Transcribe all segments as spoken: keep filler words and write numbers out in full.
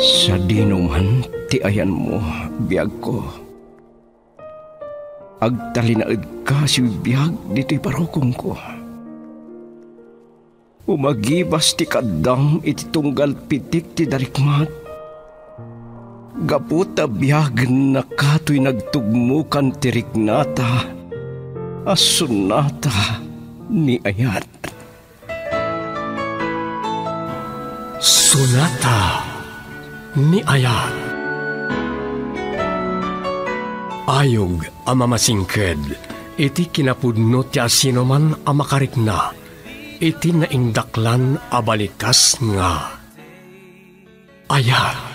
Sa dinuman ti ayan mo, biyag ko. Agtalinaid ka si biyag dito'y parokong ko. Umagibas ti kadam iti tunggal pitik ti darikmat. Gaputa biyag na kato'y nagtugmukan ti riknata, as Sonata Ni Ayat. Sonata Ni Ayat. Ayog a mamasingked, iti kinapudno ti asino man a makarikna, iti naindaklan a balikas nga Ayat.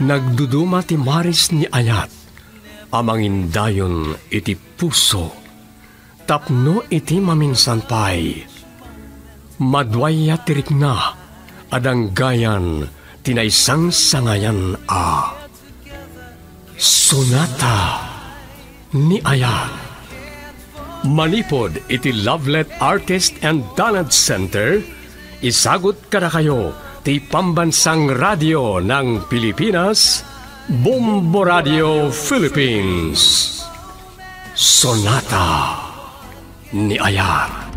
Nagduduma ti maris ni Ayat, a mangindayon iti puso, tapno iti maminsanpay, madwaya ti rikna, adanggayan tinaisang sangayan a Sonata Ni Ayat. Manipod iti Lovelet Artist and Talent Center, isagot kada kayo ti Pambansang Radyo ng Pilipinas, Bombo Radyo Philippines. Sonata Ni Ayat.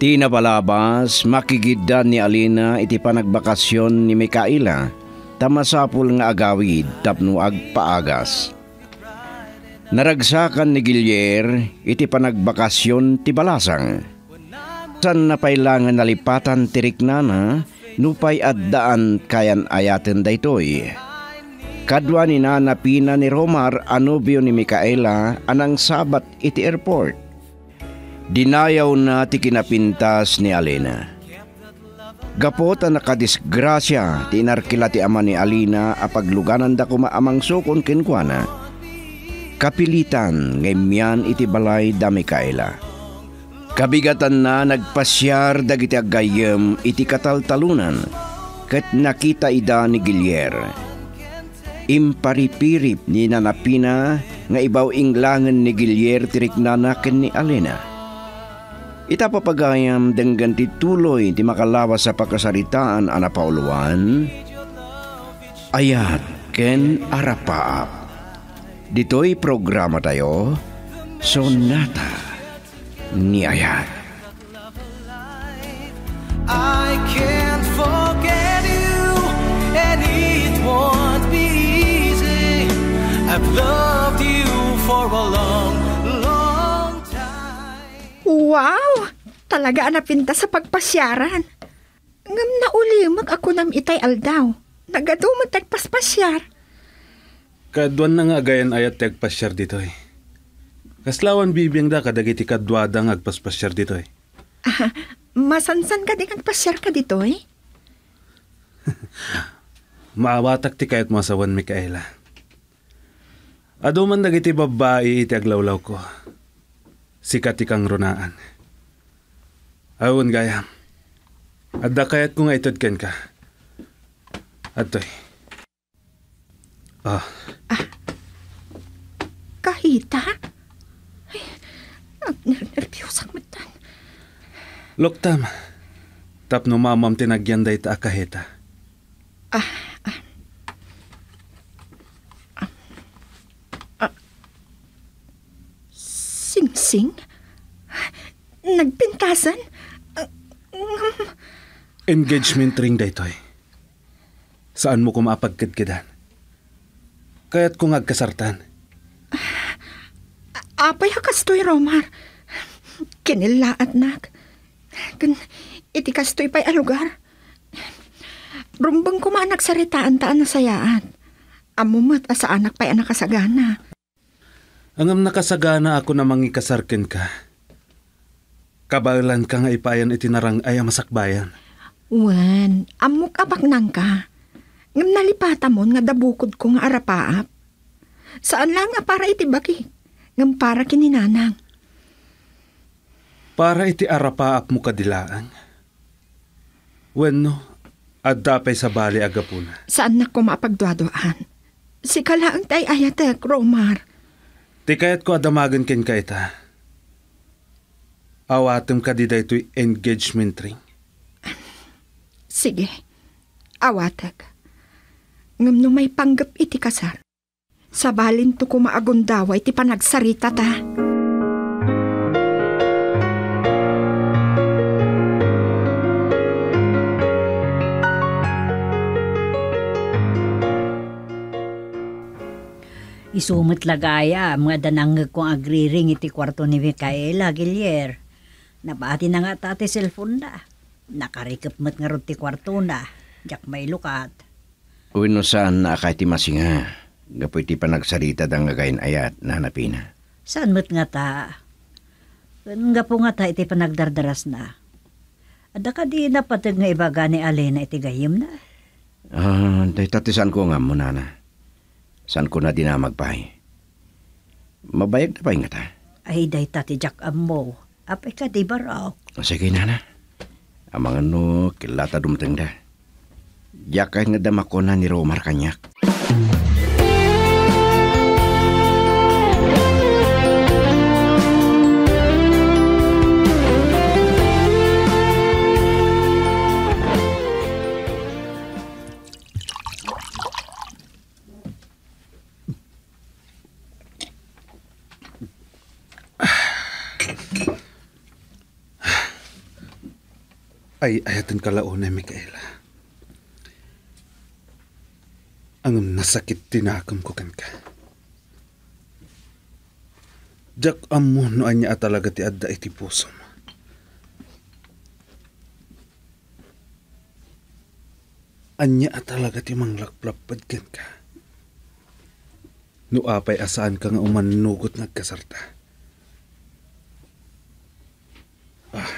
Di na palabas, makigidan ni Alina iti panagbakasyon ni Mikaela, tamasapul nga agawid tapno agpaagas. Naragsakan ni Gilyer iti panagbakasyon ti Balasang. San napailangan nalipatan tiriknana, nupay addaan kayan ayaten daytoy. Kadwa ni nanapina ni Romar anubyo ni Mikaela anang sabat iti airport. Dinayaw na ti kinapintas ni Alina. Gapota nakadisgrasya, tinarkila ti ama ni Alina a pagluganan da kumaamang sukon kenkwana. Kapilitan ngaymian iti balay da Mikaela. Kabigatan na nagpasyar dagiti aggayem iti kataltalunan, ket nakita ida ni Gilyer. Imparipirip ni nanapina nga ibaw inglangen ni Gilyer tiriknana ken ni Alina. Itapapagayam denggan tituloy ti makalawas sa pagkasaritaan ana pauluan. Ayat ken arapaap. Dito'y programa tayo, Sonata Ni Ayat. I can't forget you and it won't be easy. I've loved you for a long time. Wow! Talaga napinta sa pagpasyaran. Ngam na ulimag ako nam itay aldaw. Nagadumat tagpaspasyar. Kaduan na nga agayan ayat tagpasyar dito eh. Kaslawan bibiyang da kadagiti kadwada ng agpaspasyar dito eh. Ah, masansan ka din agpasyar ka dito eh. Maawatak ti kayat masawan, Mikaela. Aduman dagiti babae iti aglawlaw ko. Sikat ikang runaan. Awon gayam. Adda kayat ko nga itudken ka. Atoy. Ah. Ah. Kahita? Ay, nervyos ak matan. Loktam. Tapno mamam tinagyan day ta kahita. Ah. Ah. Sing? Nagpintasan? Engagement ring daytoy. Saan mo kumapagkidkidan? Kaya't kung agkasartan. Apay kastoy, Romar. Kinilaat nak. Iti kastoy pa'y alugar. Rumbang kumaan nagsaritaan taan nasayaan. Amumat asa anak pa'y anak kasagana. Angam nakasagana ako na mangikasarken ka. Kabalan ka nga ipayan itinarang ay masakbayan. Wan, amok apak nang ka. Ngam nalipata mo nga dabukod ko nga arapaap. Saan lang nga para itibaki? Ngam para kininanang. Para iti arapaap mo kadilaan. Wan no, At dapay sa bali agapuna. Saan na ko mapagduaduan? Si kalaang tay ayatek, Romar. Ti kayat ko adamagan ken kayta. Awatem ka di daytoy engagement ring. Sige, awatek. Ngam no may panggap iti kasar. Sa balin to kumaagundawa iti panagsarita ta. Isumot lagaya, mga danang kong agriring iti kwarto ni Micaela, Gilier. Napaati na nga tati cellphone na. Nakarikap mat nga ron ti kwarto na. Diyak may lukat. Uy no saan na kay ti masinga. Gapoy ti panagsarita dang gagayin ayat na hanapin na. Saan mat nga ta? Gapo nga ta iti panagdardaras na. Ada ka di napatag nga ibaga ni Alena iti gayim na. Ah, uh, tati saan ko nga muna na. San ko na dinamagpay? Mabayag na pa'y nga ta? Ay, day tati Jack Amo. Apay ka, di barok. Sige, nana. Amang ano, kilata dumteng da. Jack ay nga damako na ni Romar kanyak. Ay, ayatin kalaon ay Micaela. Ang nasakit tinakam ko kan ka. Jack amo noan niya talaga ti adda iti puso mo. Anya talaga ti manglaplapad kan ka. Nuapay asaan ka nga umanugot nagkasarta. Ah.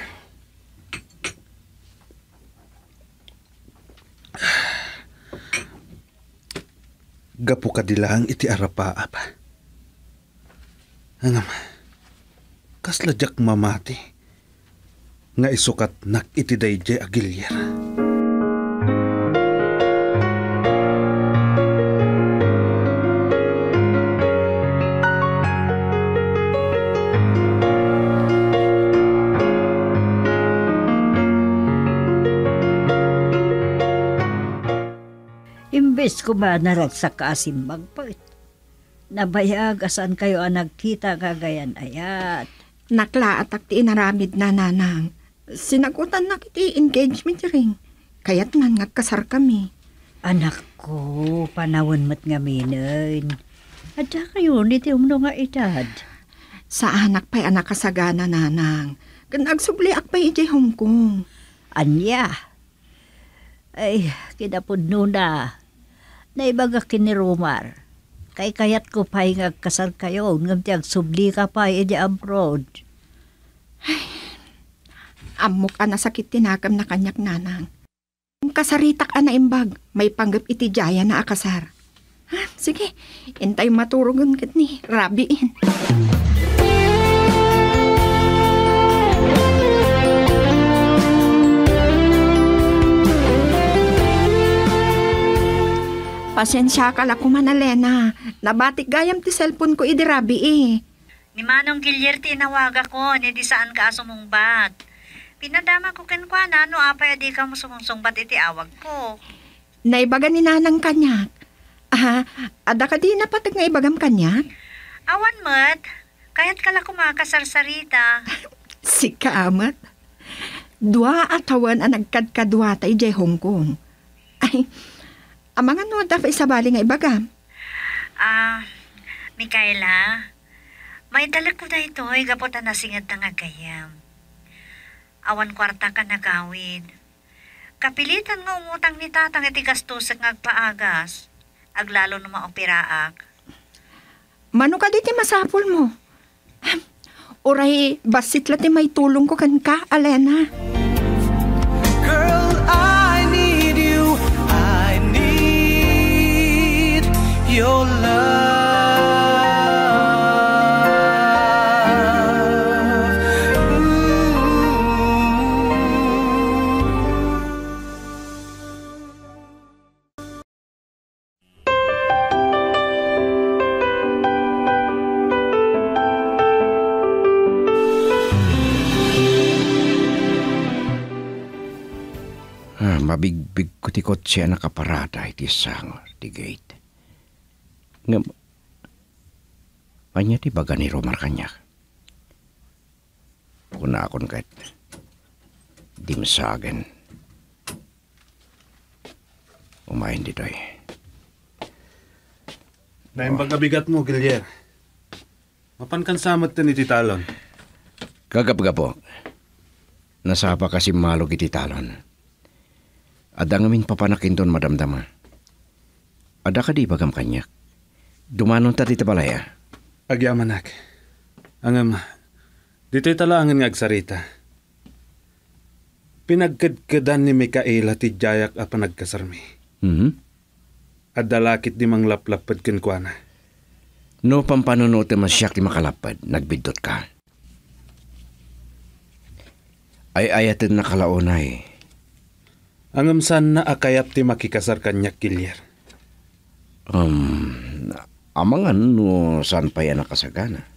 Gapo ka dilang iti arapa apa. Angam, kaslajak mamati, nga isukat nak iti dayjay Aguilera. Kumanaragsak ka asimbag pa'y. Nabayag, asan kayo ang nagkita kagayan ayat? Naklaat at inaramid na nanang. Sinagutan na kiti engagement ring. Kaya't nga nagkasar kami. Anak ko, panawon mat nga minin. Adya kayo, niti umno nga edad. Sa anak pa'y anak kasagana nanang. Nagsubli ak pa'y iti Hong Kong. Anya? Ay, kinapod nuna. Naibagakin ni Romar. Kay kayat ko pa yung kasar kayo. Ngamtiyag subli ka pa yung abroad. Ay, amok ka na sakit tinakam na kanyak nanang. Kasaritak ana imbag. May panggap iti jaya na akasar. Ha, sige, intay maturugan kit ni Rabiin. Pasensya ka la kuman, Alena. Nabatik gayam ti cellphone ko idirabi eh. Ni Manong Gilyer tinawaga ko, ni di saan ka sumungbat. Pinadama ko kenkwana, no apay adi ka mo sumungsungbat iti awag ko. Naibaga ni nanang kanyak. Ah, ada ka di napatag nga ibagam kanyak? Awan mat, kaya't ka la kumakasarsarita. Sika amat. Dua atawan ang nagkadkadwa tayo jay Hong Kong. Ay, amang ano, dapat isabali nga ibagam? Ah, uh, Micaela, may dalag ko na ito, ay gapot na nasingad na nga gayam. Awan kwarta ka nagawid. Kapilitan nga umutang ni tatang itigastusak nga agpaagas. Aglalo ng maopiraak. Mano ka dito masapol mo? Oray, basit lati may tulong ko kan ka, Alena. Girl, I... your love. Ooh. Ah, mabigbig kutikot siya nakaparada iti sangor, di gate. Ngam, kanya di baga ni Romar kanya. Kuna akon kahit dimsagen. Umain di doy. Naim pagkabigat mo, Gilyer. Mapan kan samat na ni Titalon. Gagap-gapo. Nasapa kasi malog iti Titalon. Ada ngamin papanakin doon, Madam Dama. Ada ka di bagam kanyak. Dumanon ta dito balaya. Agyamanak. Angam, dito'y talangin ngagsarita. Pinagkadkadan ni Mikaela ti Jayak a panagkasarmi. Mm-hmm. Ada lakit di mang laplapad kinkwana. No pampanunote masyak di makalapad, nagbidot ka. Ay ayatin na kalaunay. Angam sana akayap ti makikasar kanyak, Gilyer. Um, amangan no saan pa'y nakasagana?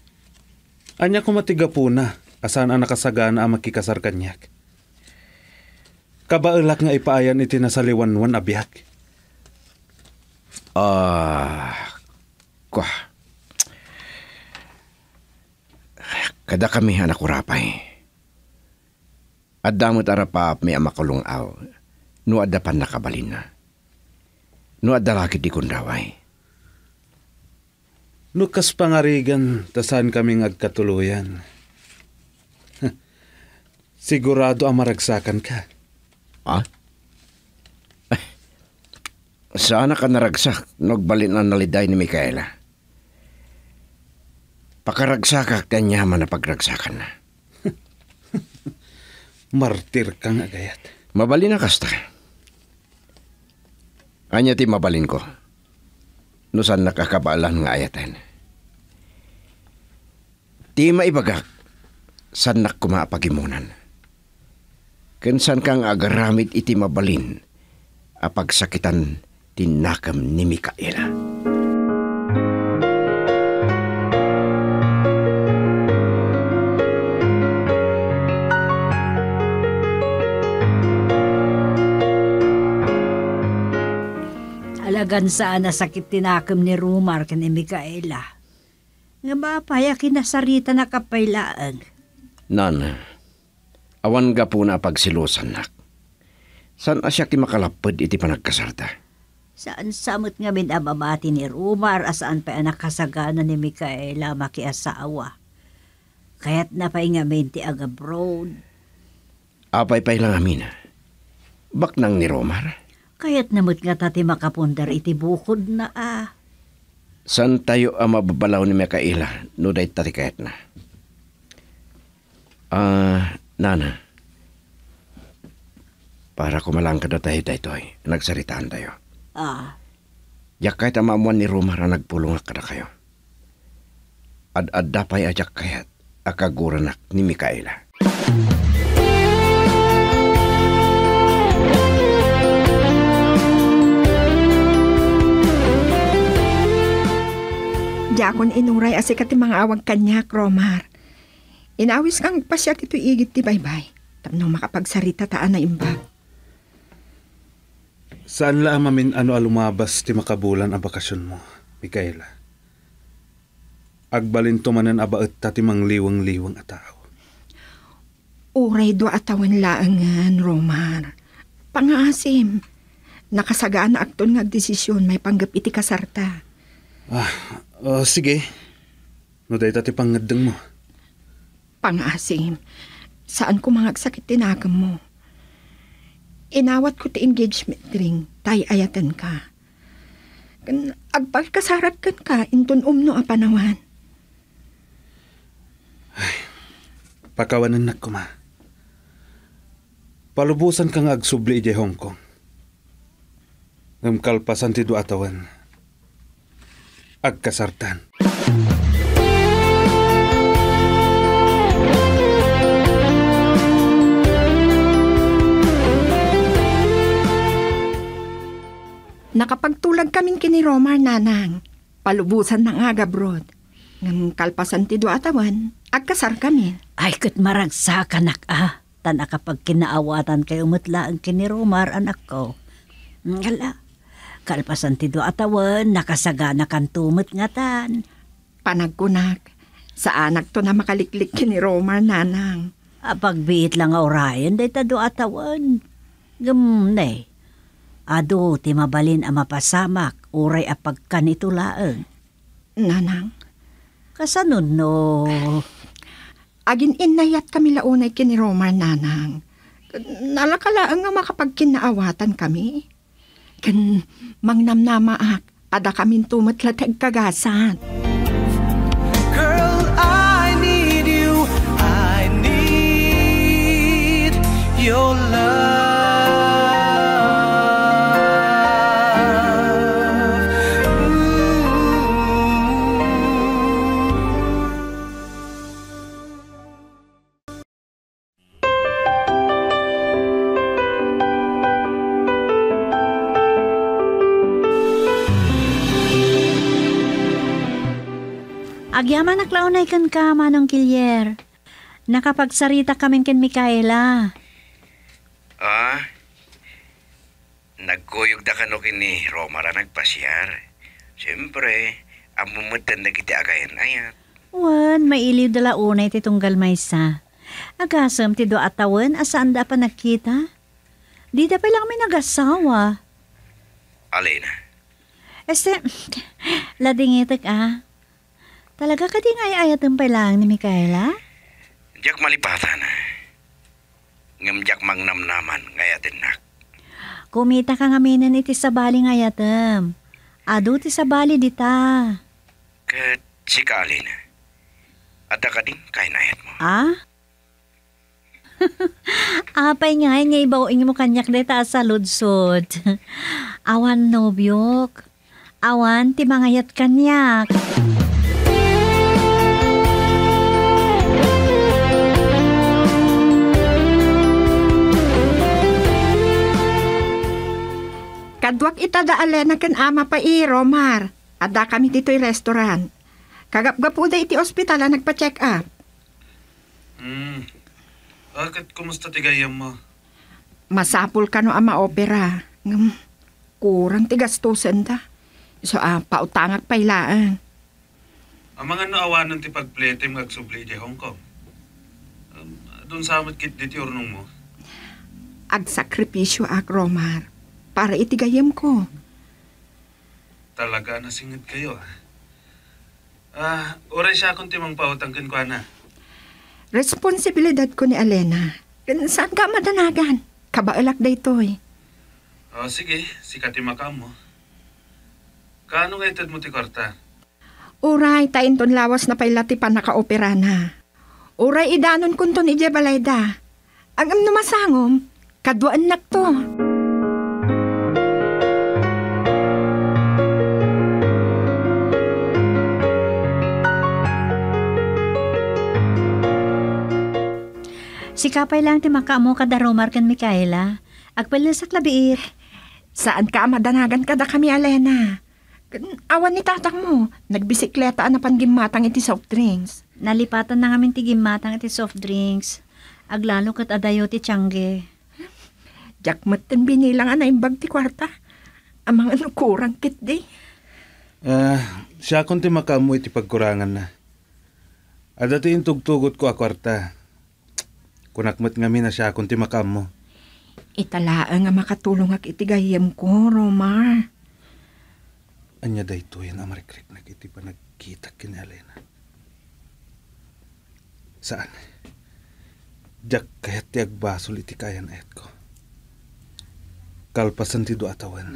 Anya kumatiga po na asan ang nakasagana ang makikasar kanyak. Kabaelak nga ipaayan iti nasaliwanwan abiyak. Ah, kuha. Kada kami anak urapay. At damot arapap may amakulong aw. No adapan nakabalin na. No adalakit di kundaway. No kas pangarigan tasan kaming agkatuluyan. Sigurado ang maragsakan ka. Ah? Eh, sana ka naragsak nagbalin ang naliday ni Mikaela. Pakaragsakak kanyaman na pagragsakan na. Martir kang agayat. Mabalin na kasta. Anya ti mabalin ko. No saan nakakabalan nga ayatan. Ti maibagak. Saan nakumapagimunan. Kansan kang agaramit iti mabalin. Apagsakitan tinakam ni Mikaela. Alagan saan nasakit tinakam ni Romar kani Mikaela. Nga mapaya kinasarita na kapailaan. Nan, awan ga po na pagsilusan nak. Saan asya ti makalapad iti panagkasarta? Saan samot nga min ababati ni Romar asaan pa nakasagana ni Mikaela makiasawa. Kaya't napay nga min ti agabroad. Apay pay lang amin. Bak nang ni Romar? Kaya't namot nga tati makapundar iti bukod na ah. San tayo ang mababalaw ni Mikaela? No day tati kaya't na. Ah, uh, Nana. Para kumalangka na tayo tayo ay nagsaritaan tayo. Ah. Yak kahit ang maamuan ni Romar na nagpulungak ka na kayo. Ad-ad dapay ayak kaya't akaguranak ni Mikaela. Diakon inuray asikat ti mga awag kanyak, Romar. Inawis kang pasyak ito igit ti baybay. Tapno makapagsarita taan na imbag. Saan la mamin ano alumabas ti makabulan ang bakasyon mo, Mikaela? Agbalinto manan abaet ta ti mangliwang-liwang ataw. Uray do atawan laangan, Romar. Pangaasim. Nakasagaan na akton nga desisyon may panggap iti kasarta. Ah, oh, sige. No day tati pangadeng mo. Pangasim, saan ko mangagsakit tinagam mo? Inawat ko ti engagement ring, tay ayatan ka. Agpal kasarat kan ka, intun umno a panawan. Ay, pakawanan na ko ma. Palubusan kang agsubli ije Hong Kong. Namkalpasan ti do atawan. Agkasartan. Nakapagtulag kaming kini Romar, Nanang. Palubusan ng agabrod. Ng kalpasan ti do atawan, agkasar kami. Ay, kat maragsakan nak ah. tan akapag kinaawatan kayo mutla ang kinirumar anak ko. Ngala, kalpasan ti do atawan, nakasagana kan tumut nga tan. Panagkunak, sa anak to na makaliklik kinirumar nanang. Apagbiit lang orayan, day ta do atawan. Gamnay, ado ti mabalin ang mapasamak, uray apagkan itulaang. Nanang? Kasanun no? Agin inayat kami launay kiniromar nanang. Nalakalaang nga makapagkinaawatan kami. Kan mangnamnamaak, ada kami tumatlatag kagasan. Girl, I need you. I need your love. Agyaman naklaunay kan ka, Manong Kilyer. Nakapagsarita kami ken Micaela. Ah? Nagkuyog da kano kini Romara nagpasyar. Siyempre, amumutan na kita agayan ayat. Wan, mailiw dala unay ti tunggal maysa. Agasam ti do atawan asaan da pa nakita? Di da pa lang may nagasawa. Alena. Este, ladingitak ah. Talaga ka din ay ayatang palang ni Micaela? Diyak malipatan na. Ngamdiyak mangnamnaman ngayatin nak. Kumita ka ngaminan iti sabali ngayatam. Ado ti sabali dita. Kat sikali na. Ada ka din kainayat mo. Ah? Apay nga nga ibawin mo kanyak dita sa ludsod. Awan nobyok. Awan ti mangayat kanyak. Kadwak itada Alena ken ama pa i Romar. Ada kami dito'y restaurant. Kagapgapuda iti ospital na nagpa-check up. Hmm. Bakit kumusta tigayam mo? Masapul ka no ama opera. Ngam, kurang tigastusan ta. So, ah, pautangak pa ilaan. Ang mga naawanan ti pagplete mga subli di Hong Kong. Um, Doon samot kit diti ornong mo. Agsakripisyo ak Romar. Para itigayam ko. Talaga nasingit kayo. Ah, oray siya akong timang pautangkin ko, Ana. Responsibilidad ko ni Alena. Saan ka madanagan? Kabaalak da ito eh. Oh, sige. Sikatimakam mo. Kaano nga itad mo ti Korta? Oray, tainton lawas na pailati pa naka-opera na. Oray, idanon kunton ije balayda. Ang amnumasangom, kaduan nak to. Sikapay lang ti makamo kada Romar ken Micaela. Agpalisak labiit. Saan ka madanagan kada kami Alena? Awan ni tatang mo. Nagbisikleta na panggimatang iti soft drinks. Nalipatan na ngamin ti gimatang iti soft drinks. Aglalo kat adayo ti tiangge. Jak matten binilang anay bag ti kwarta. Amang ano kurang kit di. Ah, uh, siya kon ti makamo iti pagkurangan na. Ada ti intugtugot ko a kwarta. Kunakmat ngamin na siya akong timakam mo. Italaang nga makatulong ak itigayam ko, Romar. Anya da ito yan, amarikrik na kiti pa nagkita kini Alena. Saan? Diyak kaya't ti agbasol iti kayan ayat ko. Kalpasan ti do atawan.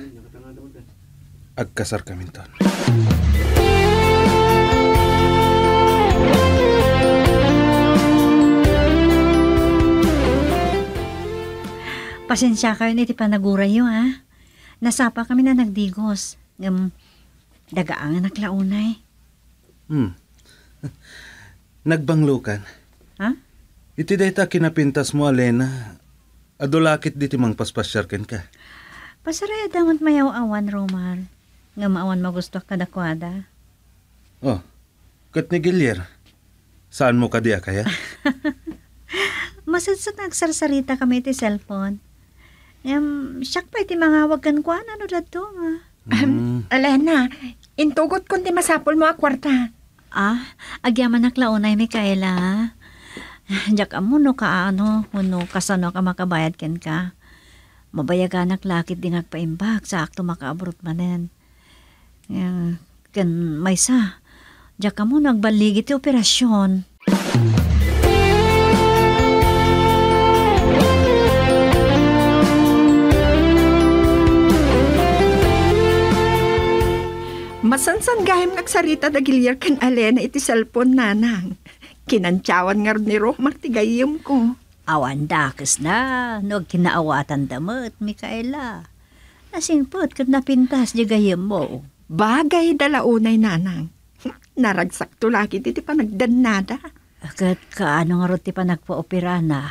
Agkasar kami ton. Pasensya kayo na iti panaguray yun, ha? Nasapa kami na nagdigos. Um, dagaang naklaunay. Hmm. Nagbanglukan. Ha? Iti dayta kinapintas mo, Alena. Adulakit di timang paspasyarken ka. Pasaray adamot mayaw awan, Romar. Nga maawan magusto ka dakwada. Oh, kat ni Gilier. Saan mo ka diya kaya? Masadsad nagsarsarita kami iti cellphone. Um, siyak pa iti mangawagan ko, ano na ito nga? Um, Elena, intugot ko ti masapol mo a kwarta. Ah, agyaman na klaunay, Mikaela. Diyak amuno ka, ano, uno, kasano ka makabayad ken ka. Mabayagan naklakit din agpaimbag sa akto makaabrot manen. Um, ken maysa, diyak amuno agbaligi ti operasyon. Masansan gayam nagsarita dagilyar ken Alena iti cellphone nanang. Kinantsawan nga ni Ro, martigayom ko. Awan dakes na, no kinaawatan damot, Mikaela. Nasingpot kat napintas di gayam mo. Bagay dalaunay nanang. Naragsak tulakit iti panagdannada. Kat kaano nga ro ti panagpa-opera na?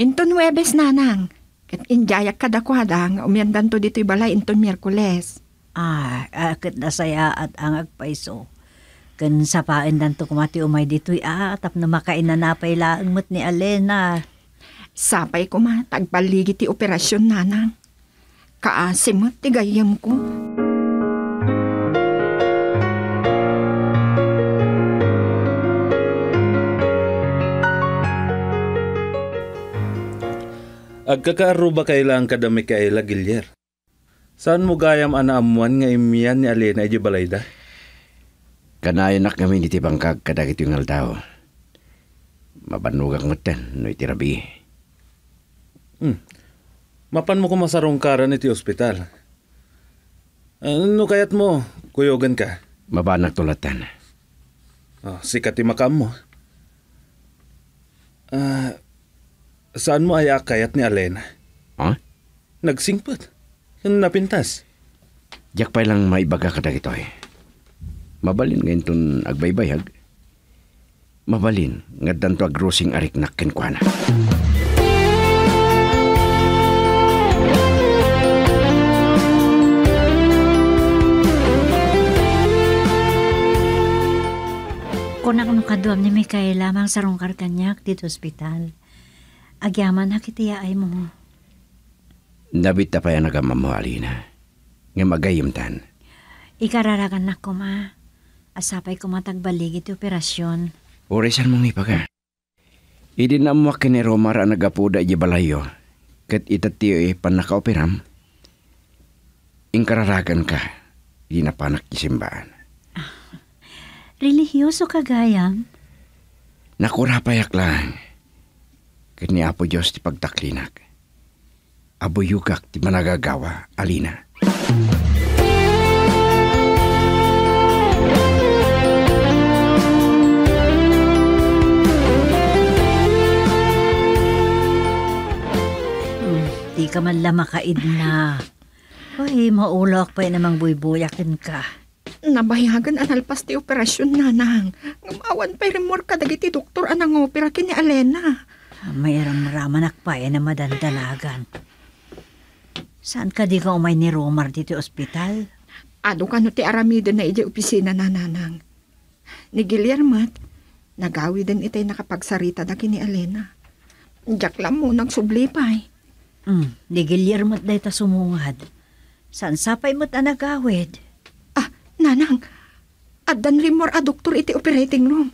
Inton Webes nanang. Kat injayak kadakwada nga umiandan to dito'y balay inton Miyerkules. Ah, akit na saya at ang agpaiso. Kan sa paendan to kumati umay dito'y atap na makainanapay laangmat ni Alena. Sapay ko ma, tagbaligi ti operasyon nanang. Kaasimot ti gayam ko. Agkakaaro ba kailang kadami kay Lagilyer? Saan mo gayam anaamuan nga imian ni Alena ay balayda? Kanayanak kami niti bangkag kadagit yung aldaw. Mabanugak matan no itirabi. Hmm. Mapan mo kumasarong karan iti ospital. Ano kayat mo? Kuyogan ka? Mabanak tulatan. Oh, sikat imakam mo. Uh, saan mo ayak kayat ni Alena? Huh? Nagsingpot. Yan napintas. Diyak pa lang maibaga ka dagito eh. Mabalin ngayon ton agbaybayag. Mabalin nga danto agrosing arik na kenkwana. Kuna kung kaduam ni Mikaela mang sarungkar kanyak dito ospital. Agyaman na kitiyaay mo. Nabit na pa yan agamam mo, Alina. Nga magayimtan. Ikararagan na ko, ma. Asapay ko matagbalig iti operasyon. Oresan mong ipaga. Idinamwak ka ni Romar ang nagapuda iti balayo. Kat itatiyo eh, panakaoperam. Inkararagan ka. Idinapanak isimbaan. Ah, religyoso ka, gayam? Nakurapayak lang. Kat ni Apo Diyos ti pagtaklinak. Abuyukak ti managagawa, Alina. Hmm, di ka man lang makaid na. Uy, maulak pa yun namang buybuyakin ka. Nabayagan analpas ti operasyon, nanang. Ngumawan pa'y remor ka dagiti doktor anang opera kini Alena. Mayroong ramanak pa yun na madandalagan. Saan ka di ka umay ni Romar dito ospital? Ado ka no ti aramido na iti opisina na nanang. Ni Guillermat, nagawi din itay nakapagsarita na kini Alena. Diyak lang mo nagsubli pa eh. Mm, ni Guillermat dahi ta sumungad. Saan sapay mo't anagawid? Ah, nanang, addan rimor a doktor iti operating room.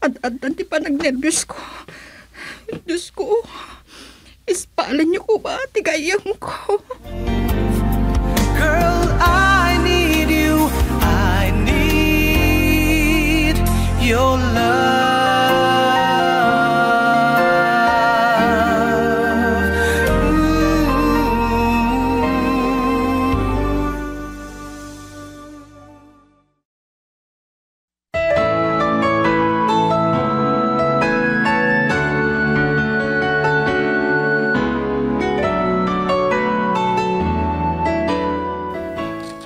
Ad-addan ti pa nagnervyos ko. Diyos ko. Ispalan niyo ko ba? Tigayang ko. Girl, I need you. I need your love. Ooh.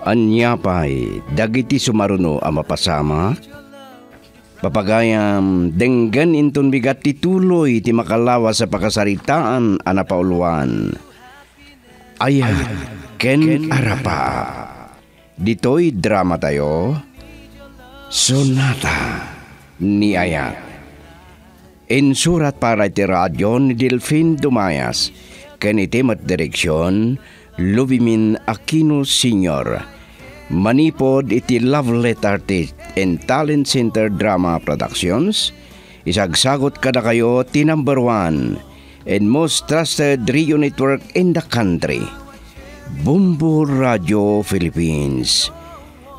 Anyapay, dagiti sumaruno ang mapasama. Papagayam, denggan inton bigat tituloy ti makalawa sa pakasaritaan a napauluan. Ayan, ken arapa. Dito'y drama tayo, Sonata ni Ayat. Insurat para iti radyo ni Delphine Dumayas, ken itim at direksyon Lubimin Aquino Senior. Manipod iti Lovelet Artist and Talent Center Drama Productions. Isagsagot kada kayo ti number one and most trusted radio network in the country, Bombo Radyo Philippines.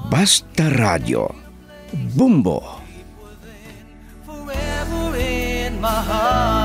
Basta Radio Bombo. My heart.